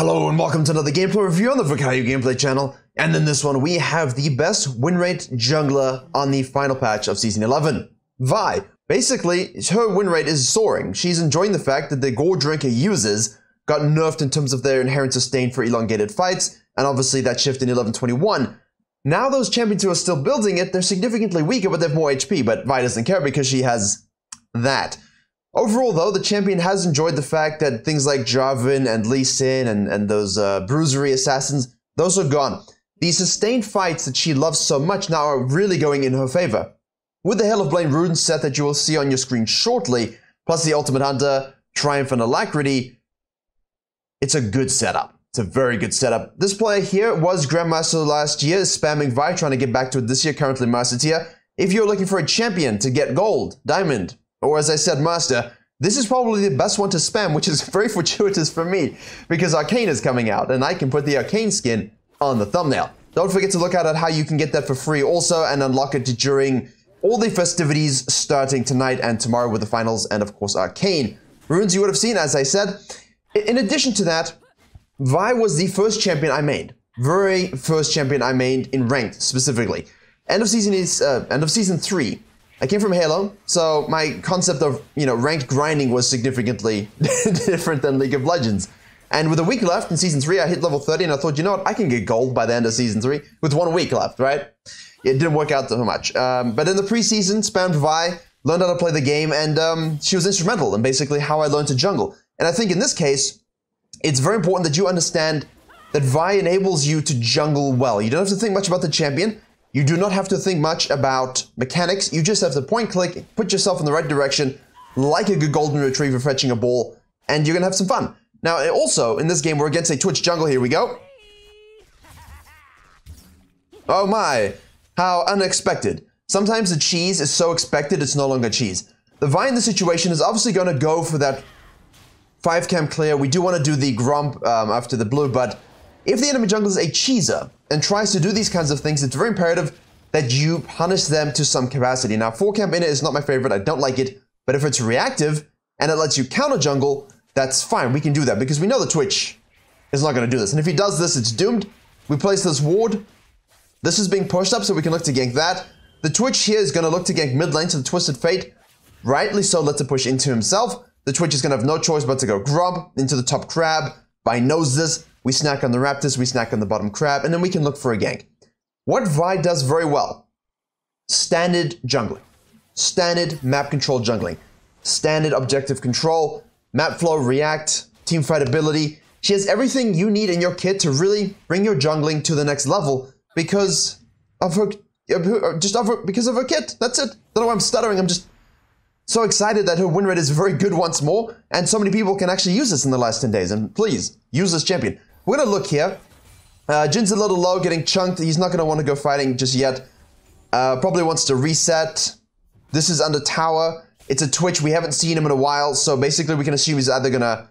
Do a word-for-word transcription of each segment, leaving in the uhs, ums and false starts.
Hello and welcome to another gameplay review on the Virkayu gameplay channel, and in this one we have the best win rate jungler on the final patch of season eleven, Vi. Basically, her win rate is soaring. She's enjoying the fact that the Gore Drinker users got nerfed in terms of their inherent sustain for elongated fights, and obviously that shift in eleven twenty-one. Now those champions who are still building it, they're significantly weaker but they have more H P, but Vi doesn't care because she has that. Overall, though, the champion has enjoyed the fact that things like Jarvan and Lee Sin and, and those uh, bruisery assassins, those are gone. The sustained fights that she loves so much now are really going in her favor. With the Hail of Blades rune set that you will see on your screen shortly, plus the Ultimate Hunter, Triumph, and Alacrity, it's a good setup. It's a very good setup. This player here was Grandmaster last year, spamming Vi, trying to get back to it this year, currently Master tier. If you're looking for a champion to get gold, diamond, or as I said, Master, this is probably the best one to spam, which is very fortuitous for me, because Arcane is coming out, and I can put the Arcane skin on the thumbnail. Don't forget to look out at how you can get that for free also, and unlock it during all the festivities starting tonight and tomorrow with the finals, and of course Arcane. Runes you would have seen, as I said. In addition to that, Vi was the first champion I mained. Very first champion I mained in ranked, specifically. End of season is, uh, end of season three. I came from Halo, so my concept of, you know, ranked grinding was significantly different than League of Legends. And with a week left in Season three, I hit level thirty and I thought, you know what, I can get gold by the end of Season three with one week left, right? It didn't work out so much. Um, but in the preseason, spammed Vi, learned how to play the game, and um, she was instrumental in basically how I learned to jungle. And I think in this case, it's very important that you understand that Vi enables you to jungle well. You don't have to think much about the champion. You do not have to think much about mechanics. You just have to point click, put yourself in the right direction, like a good golden retriever fetching a ball, and you're gonna have some fun. Now, also, in this game, we're against a Twitch jungle. Here we go. Oh my, how unexpected. Sometimes the cheese is so expected, it's no longer cheese. The Vi in this situation is obviously gonna go for that five cam clear. We do wanna do the Gromp um, after the blue, but if the enemy jungle is a cheeser and tries to do these kinds of things, it's very imperative that you punish them to some capacity. Now, four camp inner is not my favorite, I don't like it, but if it's reactive and it lets you counter jungle, that's fine, we can do that, because we know the Twitch is not gonna do this. And if he does this, it's doomed. We place this ward, this is being pushed up so we can look to gank that. The Twitch here is gonna look to gank mid lane to the Twisted Fate, rightly so, lets it push into himself. The Twitch is gonna have no choice but to go grub into the top crab, Vi knows this. We snack on the Raptors, we snack on the bottom crab, and then we can look for a gank. What Vi does very well, standard jungling, standard map control jungling, standard objective control, map flow, react, teamfight ability. She has everything you need in your kit to really bring your jungling to the next level because of her, just of her, because of her kit. That's it. I don't know why I'm stuttering. I'm just so excited that her win rate is very good once more, and so many people can actually use this in the last ten days, and please, use this champion. We're gonna look here. Uh, Jin's a little low, getting chunked. He's not gonna want to go fighting just yet. Uh, probably wants to reset. This is under tower. It's a Twitch. We haven't seen him in a while, so basically we can assume he's either gonna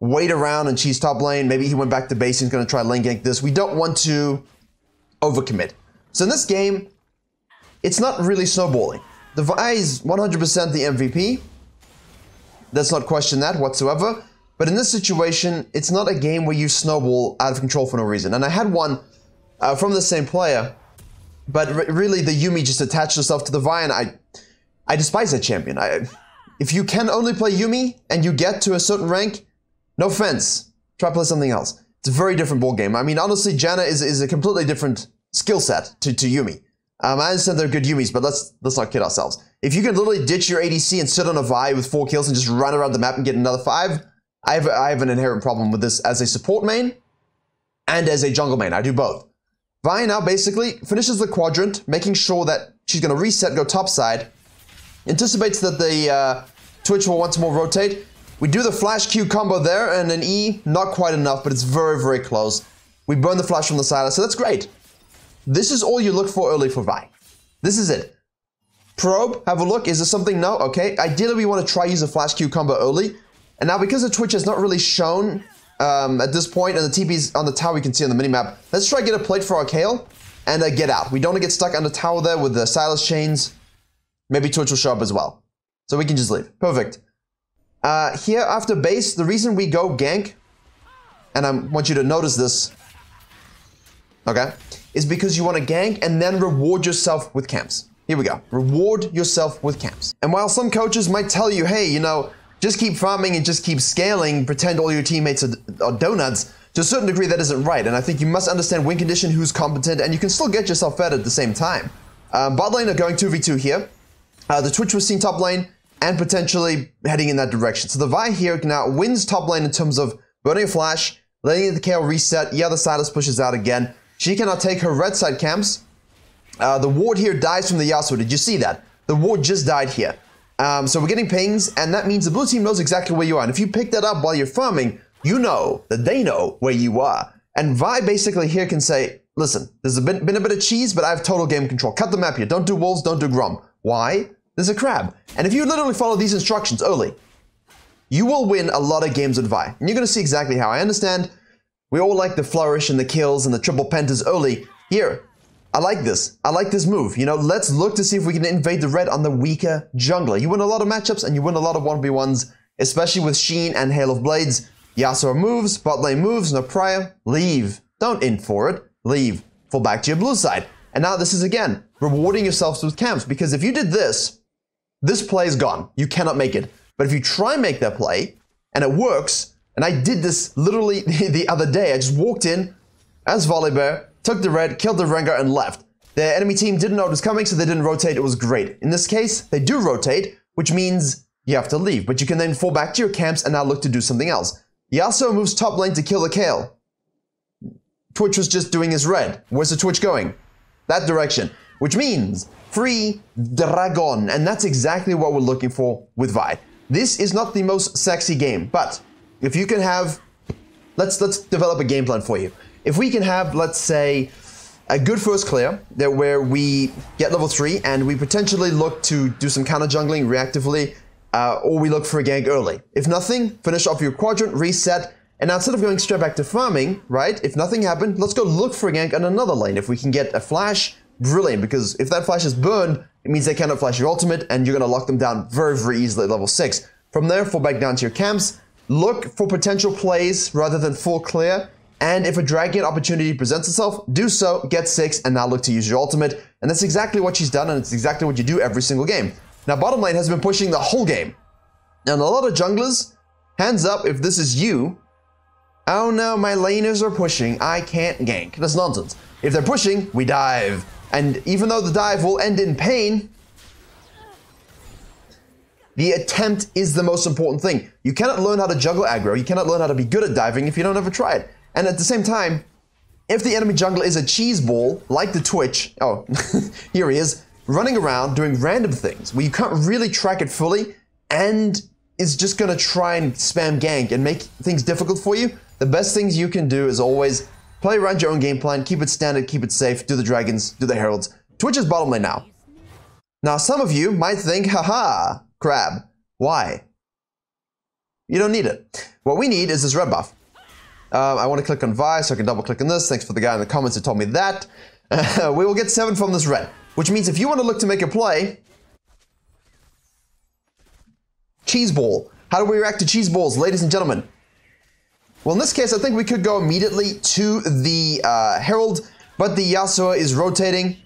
wait around and cheese top lane. Maybe he went back to base and he's gonna try lane gank this. We don't want to overcommit. So in this game, it's not really snowballing. The Vi is one hundred percent the M V P. Let's not question that whatsoever. But in this situation, it's not a game where you snowball out of control for no reason. And I had one uh, from the same player, but re really the Yuumi just attached herself to the Vi, and I I despise that champion. I, if you can only play Yuumi and you get to a certain rank, no offense, try to play something else. It's a very different ball game. I mean, honestly, Janna is, is a completely different skill set to, to Yuumi. Um, I understand they're good Yuumis, but let's let's not kid ourselves. If you can literally ditch your A D C and sit on a Vi with four kills and just run around the map and get another five, I have, I have an inherent problem with this as a support main and as a jungle main. I do both. Vi now basically finishes the quadrant, making sure that she's going to reset, go topside. Anticipates that the uh, Twitch will once more rotate. We do the flash Q combo there and an E. Not quite enough, but it's very, very close. We burn the flash from the Silas, so that's great. This is all you look for early for Vi. This is it. Probe, have a look. Is there something? No? Okay. Ideally, we want to try use a flash Q combo early. And now because the Twitch has not really shown um, at this point, and the T P's on the tower we can see on the minimap, let's try to get a plate for our Kayle and uh, get out. We don't want to get stuck under tower there with the Silas chains. Maybe Twitch will show up as well. So we can just leave. Perfect. Uh, here after base, the reason we go gank and I want you to notice this, okay, is because you want to gank and then reward yourself with camps. Here we go. Reward yourself with camps. And while some coaches might tell you, hey, you know, just keep farming and just keep scaling, pretend all your teammates are, are donuts, to a certain degree that isn't right. And I think you must understand win condition, who's competent, and you can still get yourself fed at the same time. Um, bot lane are going two v two here. Uh, the Twitch was seen top lane and potentially heading in that direction. So the Vi here now wins top lane in terms of burning a flash, letting the Kayle reset. Yeah, the Silas pushes out again. She cannot take her red side camps. Uh, the ward here dies from the Yasuo. Did you see that? The ward just died here. Um, so we're getting pings, and that means the blue team knows exactly where you are. And if you pick that up while you're farming, you know that they know where you are. And Vi basically here can say, listen, there's been, been a bit of cheese, but I have total game control. Cut the map here. Don't do wolves, don't do Gromp. Why? There's a crab. And if you literally follow these instructions early, you will win a lot of games with Vi. And you're going to see exactly how. I understand we all like the flourish and the kills and the triple pentas early. Here, I like this. I like this move. You know, let's look to see if we can invade the red on the weaker jungler. You win a lot of matchups and you win a lot of one v ones, especially with Sheen and Hail of Blades. Yasuo moves, bot lane moves, no prior. Leave. Don't in for it. Leave. Fall back to your blue side. And now this is, again, rewarding yourselves with camps, because if you did this, this play is gone. You cannot make it. But if you try and make that play, and it works, and I did this literally the other day. I just walked in as Volibear, took the red, killed the Rengar, and left. Their enemy team didn't know it was coming, so they didn't rotate. It was great. In this case, they do rotate, which means you have to leave. But you can then fall back to your camps and now look to do something else. Yasuo moves top lane to kill the Kayle. Twitch was just doing his red. Where's the Twitch going? That direction. Which means free Dragon. And that's exactly what we're looking for with Vi. This is not the most sexy game, but if you can have... Let's, let's develop a game plan for you. If we can have, let's say, a good first clear, that where we get level three and we potentially look to do some counter jungling reactively, uh, or we look for a gank early. If nothing, finish off your quadrant, reset, and instead of going straight back to farming, right, if nothing happened, let's go look for a gank on another lane. If we can get a flash, brilliant, because if that flash is burned, it means they cannot flash your ultimate, and you're going to lock them down very, very easily at level six. From there, fall back down to your camps, look for potential plays rather than full clear, and if a dragon opportunity presents itself, do so, get six, and now look to use your ultimate. And that's exactly what she's done, and it's exactly what you do every single game. Now, bottom lane has been pushing the whole game. And a lot of junglers, hands up if this is you. Oh no, my laners are pushing, I can't gank. That's nonsense. If they're pushing, we dive. And even though the dive will end in pain, the attempt is the most important thing. You cannot learn how to juggle aggro, you cannot learn how to be good at diving if you don't ever try it. And at the same time, if the enemy jungler is a cheese ball, like the Twitch, oh, here he is, running around doing random things where you can't really track it fully and is just going to try and spam gank and make things difficult for you, the best things you can do is always play around your own game plan, keep it standard, keep it safe, do the dragons, do the heralds. Twitch is bottom lane now. Now, some of you might think, haha, crab. Why? You don't need it. What we need is this red buff. Um, I want to click on Vi so I can double click on this. Thanks for the guy in the comments who told me that. Uh, we will get seven from this red, which means if you want to look to make a play... Cheese ball. How do we react to cheese balls, ladies and gentlemen? Well, in this case, I think we could go immediately to the uh, Herald, but the Yasuo is rotating.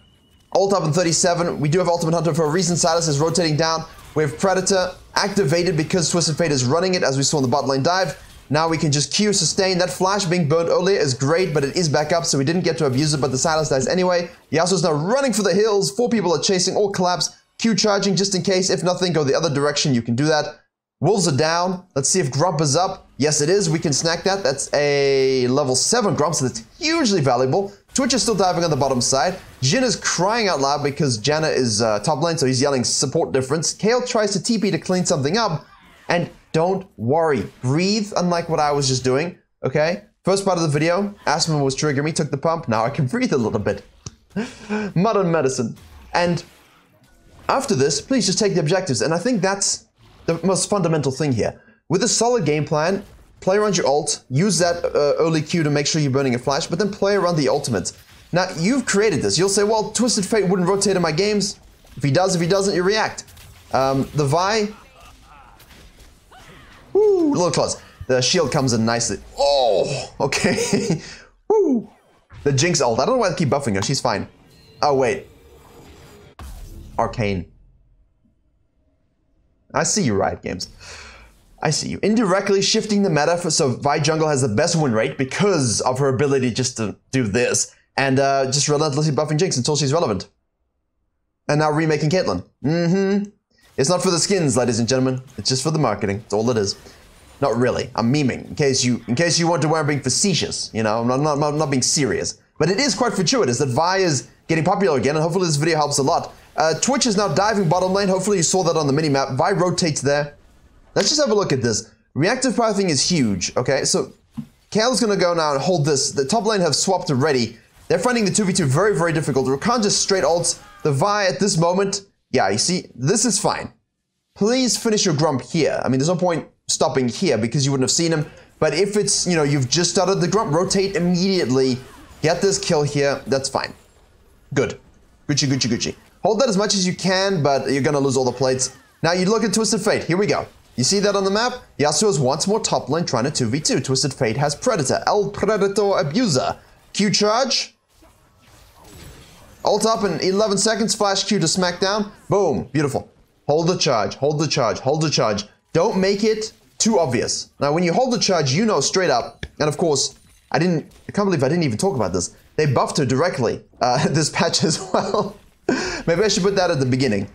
Ult up in thirty-seven. We do have Ultimate Hunter for a reason. Silas is rotating down. We have Predator activated because Twisted Fate is running it, as we saw in the bot lane dive. Now we can just Q, sustain. That flash being burned earlier is great, but it is back up, so we didn't get to abuse it, but the Silas dies anyway. Yasuo's now running for the hills. Four people are chasing, all collapse. Q charging just in case. If nothing, go the other direction. You can do that. Wolves are down. Let's see if Gromp is up. Yes, it is. We can snack that. That's a level seven Gromp, so that's hugely valuable. Twitch is still diving on the bottom side. Jhin is crying out loud because Janna is uh, top lane, so he's yelling support difference. Kayle tries to T P to clean something up, and don't worry. Breathe, unlike what I was just doing, okay? First part of the video, Aspen was triggering me, took the pump. Now I can breathe a little bit. Modern medicine. And after this, please just take the objectives. And I think that's the most fundamental thing here. With a solid game plan, play around your ult, use that uh, early Q to make sure you're burning a flash, but then play around the ultimates. Now, you've created this. You'll say, well, Twisted Fate wouldn't rotate in my games. If he does, if he doesn't, you react. Um, the Vi... Ooh, a little close. The shield comes in nicely. Oh, okay. Woo. The Jinx ult. I don't know why I keep buffing her. She's fine. Oh, wait. Arcane. I see you, Riot Games. I see you. Indirectly shifting the meta, for, so Vi jungle has the best win rate because of her ability just to do this. And uh, just relentlessly buffing Jinx until she's relevant. And now remaking Caitlyn. Mm-hmm. It's not for the skins, ladies and gentlemen. It's just for the marketing. That's all it is. Not really. I'm memeing, in case you in case you wonder why I'm being facetious. You know, I'm not, not, not being serious. But it is quite fortuitous that Vi is getting popular again, and hopefully this video helps a lot. Uh, Twitch is now diving bottom lane. Hopefully you saw that on the minimap. Vi rotates there. Let's just have a look at this. Reactive power thing is huge, okay? So Kayle's gonna go now and hold this. The top lane have swapped already. They're finding the two v two very, very difficult. Rakan just straight ults. The Vi at this moment, yeah, you see, this is fine. Please finish your Gromp here. I mean, there's no point stopping here because you wouldn't have seen him. But if it's, you know, you've just started the Gromp, rotate immediately. Get this kill here, that's fine. Good. Gucci, Gucci, Gucci. Hold that as much as you can, but you're gonna lose all the plates. Now you look at Twisted Fate, here we go. You see that on the map? Yasuo's once more top lane trying to two v two. Twisted Fate has Predator, El Predator Abuser. Q charge. Ult up in eleven seconds, flash Q to smackdown. Boom, beautiful. Hold the charge, hold the charge, hold the charge. Don't make it too obvious. Now when you hold the charge, you know straight up, and of course, I didn't, I can't believe I didn't even talk about this. They buffed her directly, uh, this patch as well. Maybe I should put that at the beginning.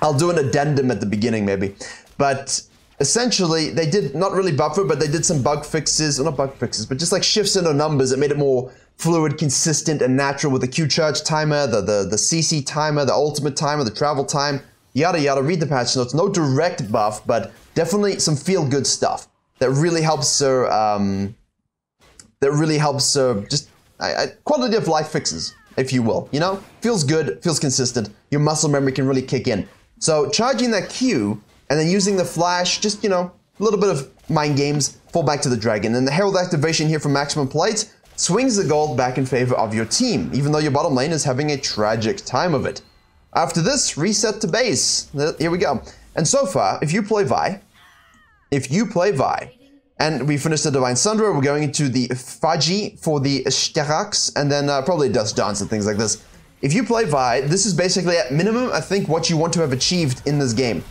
I'll do an addendum at the beginning maybe. But essentially, they did not really buff her, but they did some bug fixes, or not bug fixes, but just like shifts in her numbers. It made it more fluid, consistent, and natural with the Q charge timer, the, the, the C C timer, the ultimate timer, the travel time, yada yada. Read the patch notes. No direct buff, but definitely some feel-good stuff that really helps her, um, that really helps her just I, I, quality of life fixes, if you will, you know? Feels good, feels consistent, your muscle memory can really kick in. So charging that Q, and then using the flash, just, you know, a little bit of mind games, fall back to the dragon. And the Herald activation here for maximum plates swings the gold back in favor of your team, even though your bottom lane is having a tragic time of it. After this, reset to base. Here we go. And so far, if you play Vi, if you play Vi, and we finish the Divine Sunderer, we're going into the Fajis for the Sterak's, and then uh, probably Dust Dance and things like this. If you play Vi, this is basically at minimum, I think, what you want to have achieved in this game.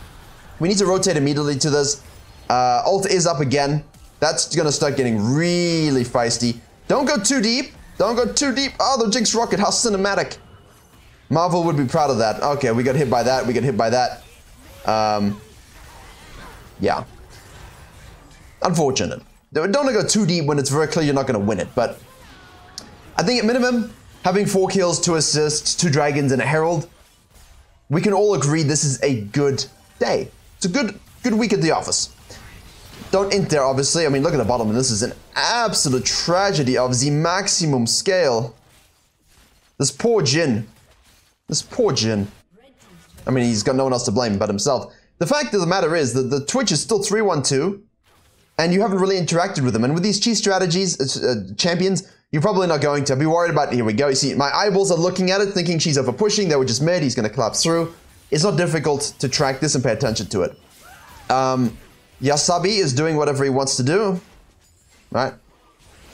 We need to rotate immediately to this. Uh, ult is up again. That's gonna start getting really feisty. Don't go too deep. Don't go too deep. Oh, the Jinx rocket, how cinematic. Marvel would be proud of that. Okay, we got hit by that. We got hit by that. Um, yeah. Unfortunate. Don't go too deep when it's very clear you're not gonna win it, but I think at minimum, having four kills, two assists, two dragons, and a herald, we can all agree this is a good day. It's a good good week at the office. Don't int there, obviously. I mean, look at the bottom, and this is an absolute tragedy of the maximum scale. This poor Jin. This poor Jin. I mean, he's got no one else to blame but himself. The fact of the matter is that the Twitch is still three one two, and you haven't really interacted with them. And with these cheat strategies, uh, champions, you're probably not going to be worried about, here we go, you see, my eyeballs are looking at it, thinking she's over pushing, they were just mid, he's gonna collapse through. It's not difficult to track this and pay attention to it. Um, Yasabi is doing whatever he wants to do. Right?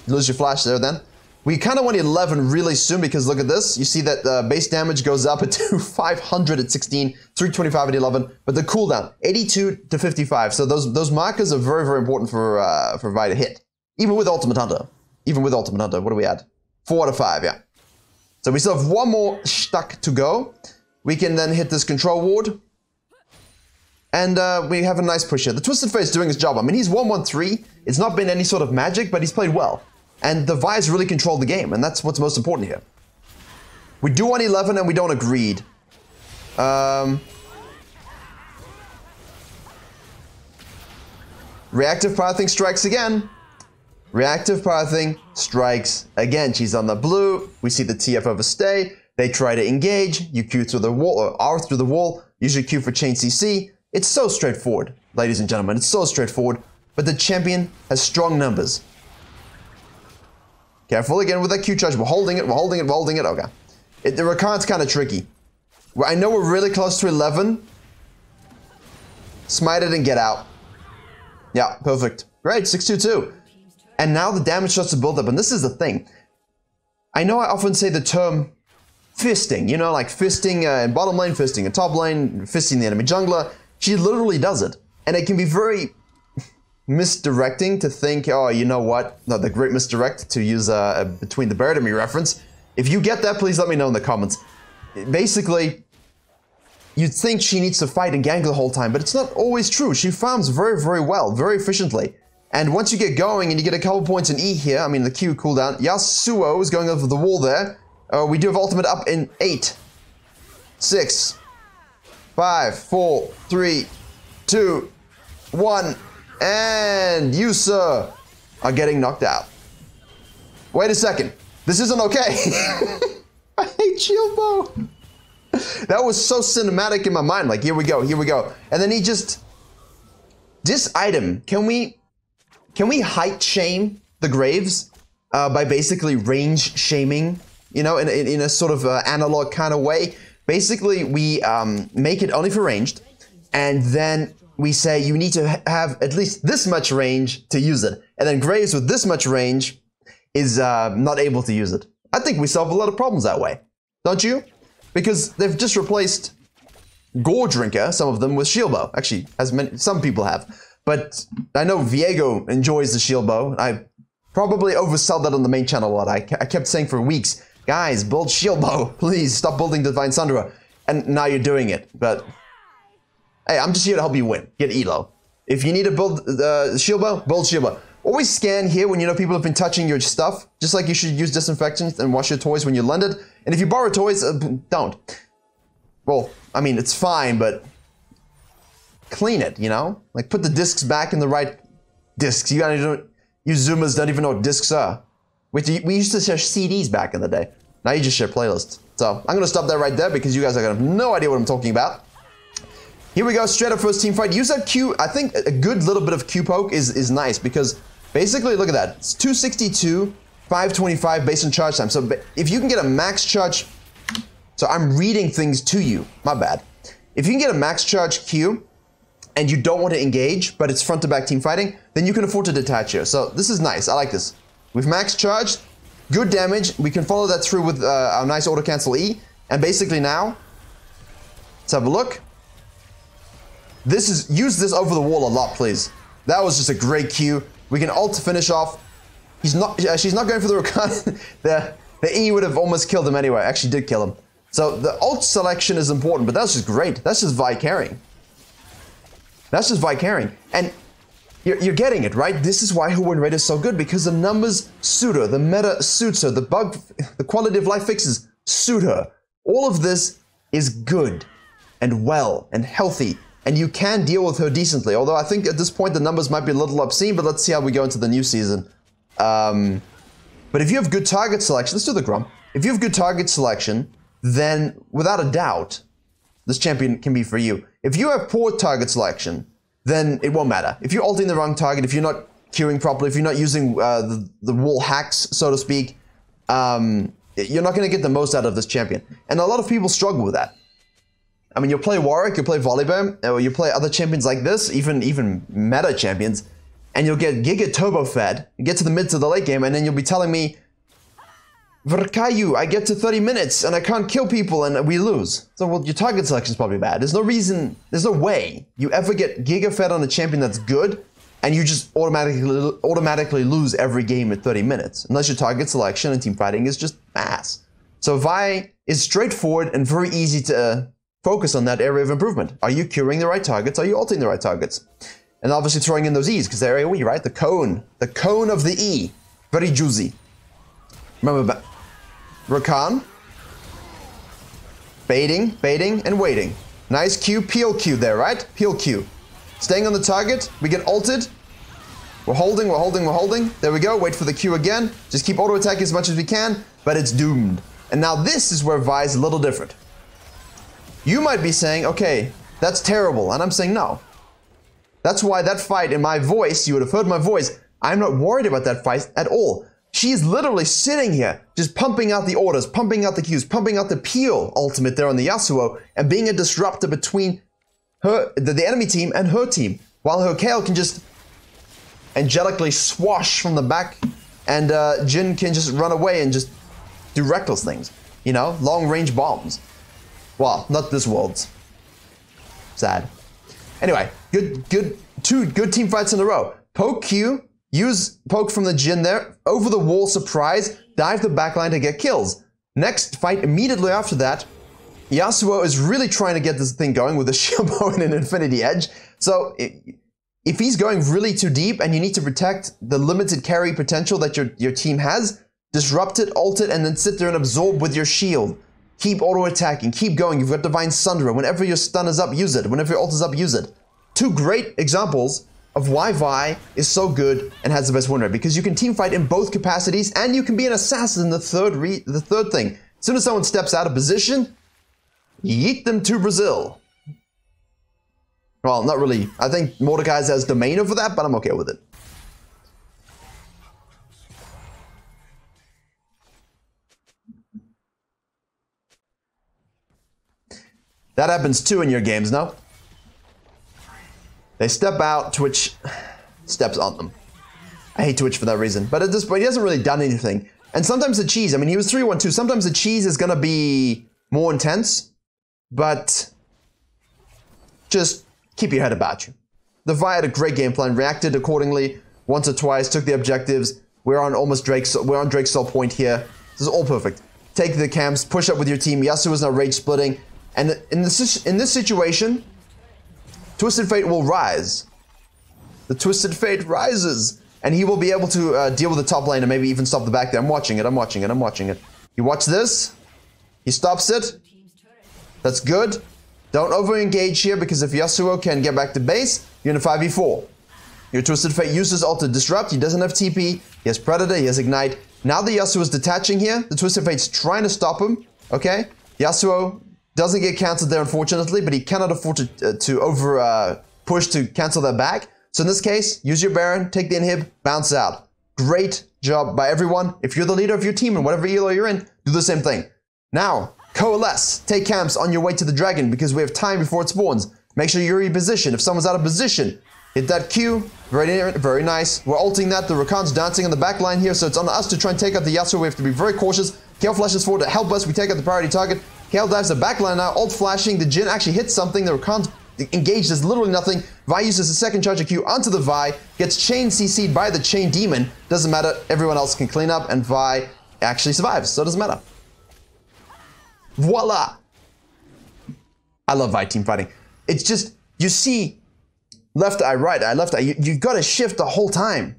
Lose your flash there then. We kind of want eleven really soon because look at this. You see that uh, base damage goes up to five hundred at sixteen, three twenty-five at eleven, but the cooldown, eighty-two to fifty-five. So those those markers are very, very important for, uh, for Vi to hit. Even with Ultimate Hunter. Even with Ultimate Hunter, what do we add? four out of five, yeah. So we still have one more stack to go. We can then hit this control ward. And uh, we have a nice push here. The Twisted Fate is doing his job. I mean, he's one one three. It's not been any sort of magic, but he's played well. And the Vi's really controlled the game, and that's what's most important here. We do want eleven, and we don't agreed. Um, reactive power thing strikes again. Reactive power thing strikes again. She's on the blue. We see the T F overstay. They try to engage, you Q through the wall, or R through the wall, use your Q for chain C C. It's so straightforward, ladies and gentlemen, it's so straightforward, but the champion has strong numbers. Careful again with that Q charge, we're holding it, we're holding it, we're holding it, okay. It, the Rakan's kind of tricky. I know we're really close to eleven. Smite it and get out. Yeah, perfect. Right, six two two. And now the damage starts to build up, and this is the thing. I know I often say the term fisting, you know, like fisting uh, in bottom lane, fisting in top lane, fisting the enemy jungler. She literally does it. And it can be very misdirecting to think, oh, you know what? No, the great misdirect, to use a, a Between the Bear and Me reference. If you get that, please let me know in the comments. Basically, you'd think she needs to fight and gank the whole time, but it's not always true. She farms very, very well, very efficiently. And once you get going and you get a couple points in E here, I mean the Q cooldown, Yasuo is going over the wall there. Uh, we do have ultimate up in eight, six, five, four, three, two, one, and you, sir, are getting knocked out. Wait a second. This isn't okay. I hate Shieldbow. That was so cinematic in my mind. Like, here we go, here we go. And then he just... This item, can we... Can we height shame the Graves uh, by basically range shaming, you know, in, in, in a sort of uh, analog kind of way? Basically, we um, make it only for ranged, and then we say you need to ha have at least this much range to use it. And then Graves with this much range is uh, not able to use it. I think we solve a lot of problems that way, don't you? Because they've just replaced Gore Drinker, some of them, with Shieldbow. Actually, as many, some people have. But I know Viego enjoys the Shieldbow. I probably oversold that on the main channel a lot. I, I kept saying for weeks, guys, build Shieldbow, please, stop building Divine Sunderer. And now you're doing it, but hey, I'm just here to help you win, get E L O. If you need to build uh, Shieldbow, build Shieldbow. Always scan here when you know people have been touching your stuff, just like you should use disinfectant and wash your toys when you lend it. And if you borrow toys, uh, don't. Well, I mean, it's fine, but clean it, you know? Like, put the discs back in the right discs. You guys don't, you Zoomers don't even know what discs are. We, we used to share C Ds back in the day. Now you just share playlists. So, I'm gonna stop that right there because you guys are gonna have no idea what I'm talking about. Here we go, straight up first team fight. Use that Q, I think a good little bit of Q poke is, is nice because basically, look at that. It's two sixty-two, five twenty-five based on charge time. So, if you can get a max charge, so I'm reading things to you, my bad. If you can get a max charge Q, and you don't want to engage, but it's front to back team fighting, then you can afford to detach here. So this is nice, I like this. We've max charged, good damage, we can follow that through with uh, our nice auto cancel E, and basically now, let's have a look. This is, use this over the wall a lot, please. That was just a great Q. We can ult to finish off. He's not, uh, she's not going for the Rakan. the, the E would have almost killed him anyway, actually did kill him. So the ult selection is important, but that's just great. That's just Vi carrying. That's just Vi carrying, and you're, you're getting it, right? This is why her win rate is so good, because the numbers suit her, the meta suits her, the bug, the quality of life fixes suit her. All of this is good, and well, and healthy, and you can deal with her decently, although I think at this point the numbers might be a little obscene, but let's see how we go into the new season. Um, but if you have good target selection, let's do the Gromp. If you have good target selection, then without a doubt, this champion can be for you. If you have poor target selection, then it won't matter. If you're ulting the wrong target, if you're not queuing properly, if you're not using uh, the, the wall hacks, so to speak, um, you're not going to get the most out of this champion. And a lot of people struggle with that. I mean, you'll play Warwick, you'll play Volibear, or you'll play other champions like this, even, even meta champions, and you'll get Giga Turbo fed, you get to the mid to the late game, and then you'll be telling me, Virkayu, I get to thirty minutes and I can't kill people and we lose. So, well, your target selection is probably bad. There's no reason, there's no way you ever get giga fed on a champion that's good and you just automatically automatically lose every game at thirty minutes, unless your target selection and team fighting is just ass. So Vi is straightforward and very easy to uh, focus on that area of improvement. Are you curing the right targets? Are you ulting the right targets? And obviously throwing in those E's because they're AoE, right? The cone, the cone of the E, very juicy. Remember back. Rakan, baiting, baiting, and waiting. Nice Q, peel Q there, right? Peel Q. Staying on the target, we get ulted. We're holding, we're holding, we're holding. There we go, wait for the Q again. Just keep auto-attacking as much as we can, but it's doomed. And now this is where Vi is a little different. You might be saying, okay, that's terrible, and I'm saying no. That's why that fight in my voice, you would have heard my voice, I'm not worried about that fight at all. She's literally sitting here, just pumping out the orders, pumping out the Qs, pumping out the peel ultimate there on the Yasuo, and being a disruptor between her, the, the enemy team and her team, while her Kayle can just angelically swash from the back, and uh, Jhin can just run away and just do reckless things. You know, long-range bombs. Well, not this world's. Sad. Anyway, good, good, two good team fights in a row. Poke Q, use poke from the Jhin there, over the wall surprise, dive the backline to get kills. Next fight immediately after that, Yasuo is really trying to get this thing going with a Shieldbow and an Infinity Edge. So it, if he's going really too deep and you need to protect the limited carry potential that your, your team has, disrupt it, ult it, and then sit there and absorb with your shield. Keep auto-attacking, keep going, you've got Divine Sunderer, whenever your stun is up, use it, whenever your ult is up, use it. Two great examples of why Vi is so good and has the best win rate, because you can teamfight in both capacities, and you can be an assassin, the third re the third thing. As soon as someone steps out of position, yeet them to Brazil. Well, not really. I think Mordekaiser has domain over that, but I'm okay with it. That happens too in your games, no? They step out, Twitch steps on them. I hate Twitch for that reason, but at this point he hasn't really done anything. And sometimes the cheese, I mean he was three one too, sometimes the cheese is gonna be more intense, but just keep your head about you. The Vi had a great game plan, reacted accordingly once or twice, took the objectives, we're on almost Drake's, we're on Drake's sole point here. This is all perfect. Take the camps, push up with your team, Yasuo is now rage splitting, and in this, in this situation, Twisted Fate will rise. The Twisted Fate rises, and he will be able to uh, deal with the top lane and maybe even stop the back there. I'm watching it, I'm watching it, I'm watching it. You watch this, he stops it. That's good. Don't over-engage here, because if Yasuo can get back to base, you're in a five v four. Your Twisted Fate uses ult to disrupt, he doesn't have T P, he has Predator, he has Ignite. Now that Yasuo is detaching here, the Twisted Fate's trying to stop him, okay? Yasuo doesn't get cancelled there, unfortunately, but he cannot afford to, uh, to over uh, push to cancel that back. So in this case, use your Baron, take the inhib, bounce out. Great job by everyone. If you're the leader of your team and whatever elo you're in, do the same thing. Now, coalesce, take camps on your way to the dragon because we have time before it spawns. Make sure you're in position. If someone's out of position, hit that Q. Very, very nice. We're ulting that. The Rakan's dancing on the back line here, so it's on us to try and take out the Yasuo. We have to be very cautious. Kayle flashes forward to help us. We take out the priority target. Kayle dives the backline now, ult flashing, the Jhin actually hits something, the Rakan's engaged, there's literally nothing. Vi uses the second charge of Q onto the Vi, gets chain C C'd by the chain demon, doesn't matter, everyone else can clean up, and Vi actually survives, so it doesn't matter. Voila! I love Vi team fighting. It's just, you see, left eye, right eye, left eye, you, you've got to shift the whole time.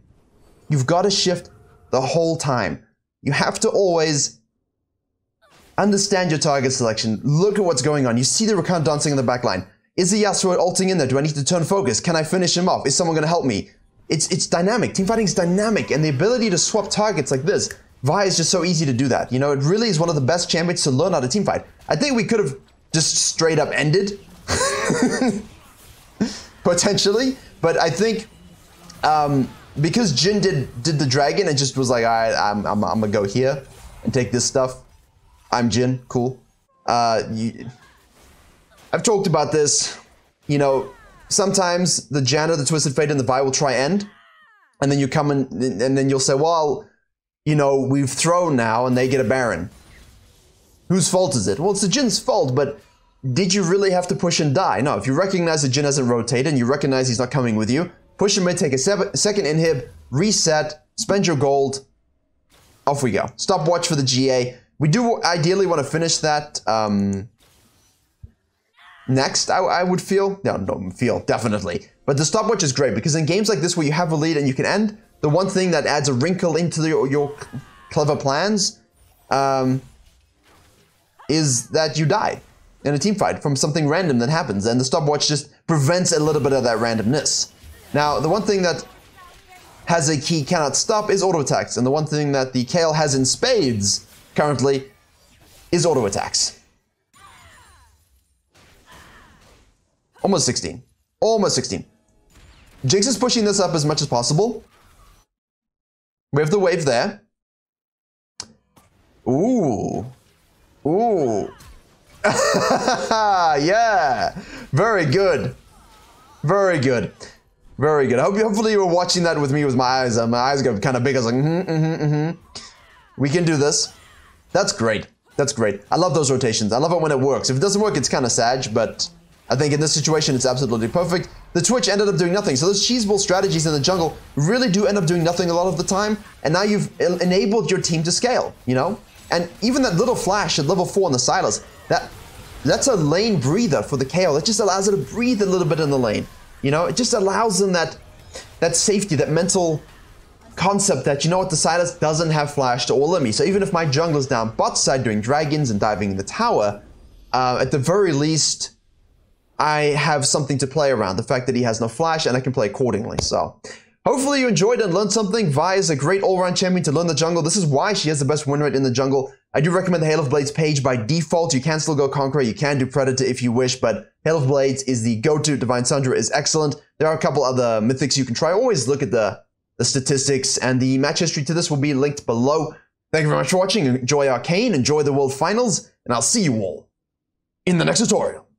You've got to shift the whole time. You have to always understand your target selection. Look at what's going on. You see the Rakan dancing in the back line. Is the Yasuo ulting in there? Do I need to turn focus? Can I finish him off? Is someone going to help me? It's it's dynamic. Teamfighting is dynamic, and the ability to swap targets like this, Vi is just so easy to do that. You know, it really is one of the best champions to learn how to teamfight. I think we could have just straight up ended, potentially, but I think um, because Jhin did did the dragon and just was like, all right, I'm I'm I'm gonna go here and take this stuff. I'm Jhin, cool. Uh, you, I've talked about this, you know, sometimes the Janna, the Twisted Fate, and the Vi will try end, and then you come in, and then you'll say, well, you know, we've thrown now, and they get a Baron. Whose fault is it? Well, it's the Jhin's fault, but did you really have to push and die? No, if you recognize the Jhin hasn't rotated, and you recognize he's not coming with you, push him in, take a second inhib, reset, spend your gold, off we go. Stopwatch for the G A. We do ideally want to finish that um, next, I, I would feel. No, no, feel, definitely. But the stopwatch is great because in games like this where you have a lead and you can end, the one thing that adds a wrinkle into the, your clever plans um, is that you die in a teamfight from something random that happens. And the stopwatch just prevents a little bit of that randomness. Now, the one thing that has a key cannot stop is auto attacks. And the one thing that the Kayle has in spades currently is auto attacks. Almost sixteen. Almost sixteen. Jinx is pushing this up as much as possible. We have the wave there. Ooh. Ooh. Yeah. Very good. Very good. Very good. Hope, hopefully you were watching that with me with my eyes. Uh, my eyes got kind of big. I was like, mm-hmm, mm-hmm, mm-hmm. We can do this. That's great. That's great. I love those rotations. I love it when it works. If it doesn't work, it's kind of sad, but I think in this situation, it's absolutely perfect. The Twitch ended up doing nothing. So those cheeseball strategies in the jungle really do end up doing nothing a lot of the time. And now you've enabled your team to scale, you know? And even that little flash at level four on the Silas, that that's a lane breather for the Kayle. It just allows it to breathe a little bit in the lane. You know, it just allows them that that safety, that mental concept that, you know what, the Silas doesn't have flash to all of me. So even if my jungler's down bot side doing dragons and diving in the tower, uh, at the very least, I have something to play around. The fact that he has no flash, and I can play accordingly. So hopefully you enjoyed and learned something. Vi is a great all-round champion to learn the jungle. This is why she has the best win rate in the jungle. I do recommend the Hail of Blades page by default. You can still go Conqueror, you can do Predator if you wish, but Hail of Blades is the go-to. Divine Sunderer is excellent. There are a couple other mythics you can try. Always look at the, the statistics, and the match history to this will be linked below. Thank you very much for watching. Enjoy Arcane, enjoy the World Finals, and I'll see you all in the next tutorial.